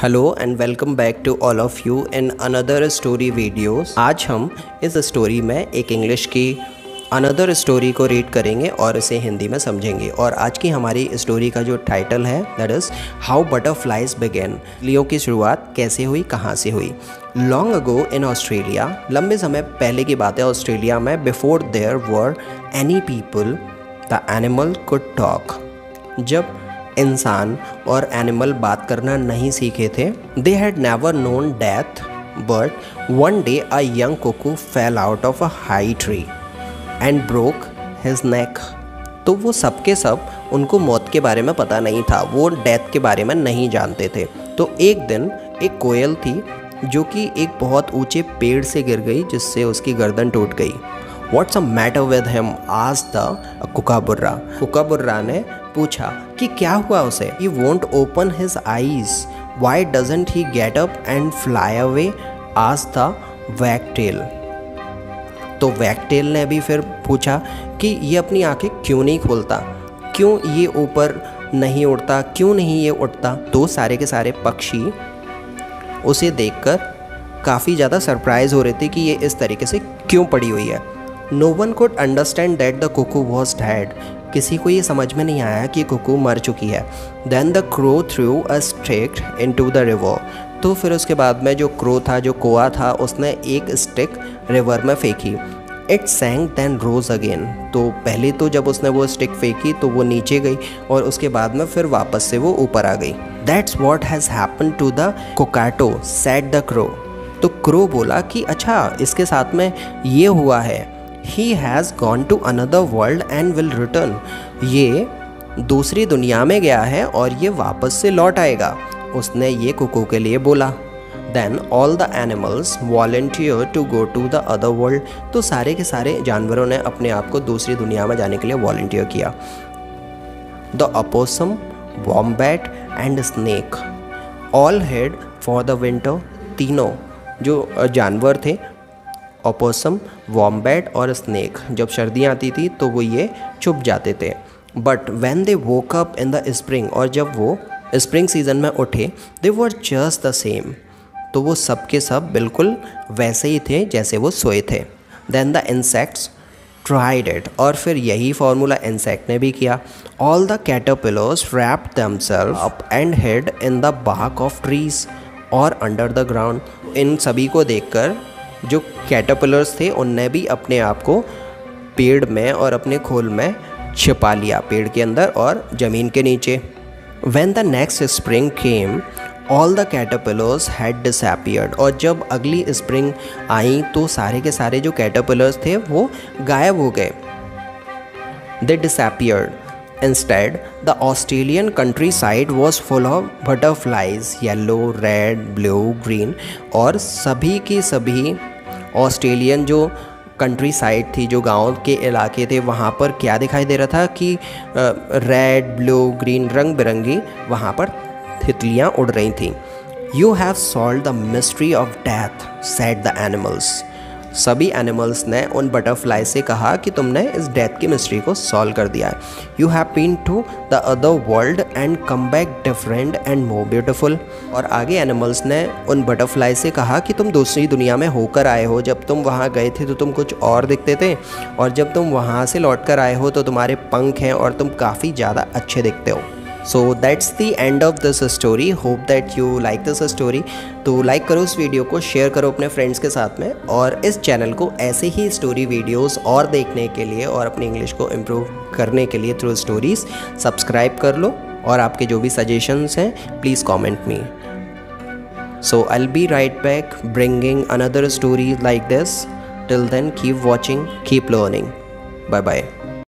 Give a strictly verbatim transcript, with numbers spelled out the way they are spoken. Hello and welcome back to all of you in another story videos. आज हम इस story में एक इंग्लिश की अनदर स्टोरी को रीड करेंगे और इसे हिंदी में समझेंगे। और आज की हमारी स्टोरी का जो टाइटल है that is how butterflies begin. तितलियों की शुरुआत कैसे हुई, कहाँ से हुई। लॉन्ग अगो इन ऑस्ट्रेलिया, लंबे समय पहले की बात है ऑस्ट्रेलिया में। Before there were any people the animal could talk, जब इंसान और एनिमल बात करना नहीं सीखे थे। They had never known death but one day a young cuckoo fell out of a high tree and broke his neck. तो वो सब के सब, उनको मौत के बारे में पता नहीं था, वो डेथ के बारे में नहीं जानते थे। तो एक दिन एक कोयल थी जो कि एक बहुत ऊंचे पेड़ से गिर गई जिससे उसकी गर्दन टूट गई। What's the matter with him आज द कुकाबुर्रा। कुकाबुर्रा ने पूछा कि क्या हुआ उसे। He won't open his eyes, why doesn't he get up and fly away आज द वैगटेल। तो वैगटेल ने भी फिर पूछा कि ये अपनी आंखें क्यों नहीं खोलता, क्यों ये ऊपर नहीं उड़ता, क्यों नहीं ये उड़ता। तो सारे के सारे पक्षी उसे देखकर काफ़ी ज़्यादा सरप्राइज़ हो रहे थे कि ये इस तरीके से क्यों पड़ी हुई है। No one could understand that the cuckoo was dead, किसी को ये समझ में नहीं आया कि कुकू मर चुकी है। Then the crow threw a stick into the river. तो फिर उसके बाद में जो क्रो था, जो कोआ था, उसने एक स्टिक रिवर में फेंकी। It sank then rose again. तो पहले तो जब उसने वो स्टिक फेंकी तो वो नीचे गई और उसके बाद में फिर वापस से वो ऊपर आ गई। That's what has happen to the cockatoo said the crow. तो क्रो बोला कि अच्छा इसके साथ में ये हुआ है। He has gone to another world and will return. ये दूसरी दुनिया में गया है और ये वापस से लौट आएगा, उसने ये कुकू के लिए बोला। Then all the animals volunteer to go to the other world. तो सारे के सारे जानवरों ने अपने आप को दूसरी दुनिया में जाने के लिए वॉलंटियर किया। The opossum wombat and snake all head for the winter. तीनों जो जानवर थे ओपोसम, वॉम्बैट और स्नेक, जब सर्दियाँ आती थी तो वो ये छुप जाते थे। But when they woke up in the spring, और जब वो स्प्रिंग सीज़न में उठे, they were just the same, तो वो सब के सब बिल्कुल वैसे ही थे जैसे वो सोए थे। Then the insects tried it, और फिर यही फार्मूला इंसेक्ट ने भी किया। All the caterpillars wrapped themselves up and hid in the bark of trees और अंडर द ग्राउंड। इन सभी को देखकर जो कैटरपिलर्स थे उनने भी अपने आप को पेड़ में और अपने खोल में छिपा लिया, पेड़ के अंदर और ज़मीन के नीचे। When the next spring came all the caterpillars had disappeared, और जब अगली स्प्रिंग आई तो सारे के सारे जो कैटरपिलर्स थे वो गायब हो गए। They disappeared. Instead the Australian countryside was full of butterflies, yellow, red, blue, green, और सभी की सभी ऑस्ट्रेलियन जो कंट्री साइड थी, जो गांव के इलाके थे, वहाँ पर क्या दिखाई दे रहा था कि रेड, ब्लू, ग्रीन, रंग बिरंगी वहाँ पर तितलियाँ उड़ रही थीं। You have solve the mystery of death said the animals. सभी एनिमल्स ने उन बटरफ्लाई से कहा कि तुमने इस डेथ की मिस्ट्री को सॉल्व कर दिया है। You have been to the other world and come back different and more beautiful. और आगे एनिमल्स ने उन बटरफ्लाई से कहा कि तुम दूसरी दुनिया में होकर आए हो, जब तुम वहाँ गए थे तो तुम कुछ और दिखते थे, और जब तुम वहाँ से लौट कर आए हो तो तुम्हारे पंख हैं और तुम काफ़ी ज़्यादा अच्छे दिखते हो। So that's the end of this story. Hope that you like this story. तो लाइक करो इस वीडियो को, शेयर करो अपने फ्रेंड्स के साथ में, और इस चैनल को ऐसे ही स्टोरी वीडियोस और देखने के लिए और अपनी इंग्लिश को इम्प्रूव करने के लिए थ्रू स्टोरीज़ सब्सक्राइब कर लो। और आपके जो भी सजेशंस हैं please comment me. So I will be right back bringing another story like this. Till then keep watching, keep learning. Bye bye.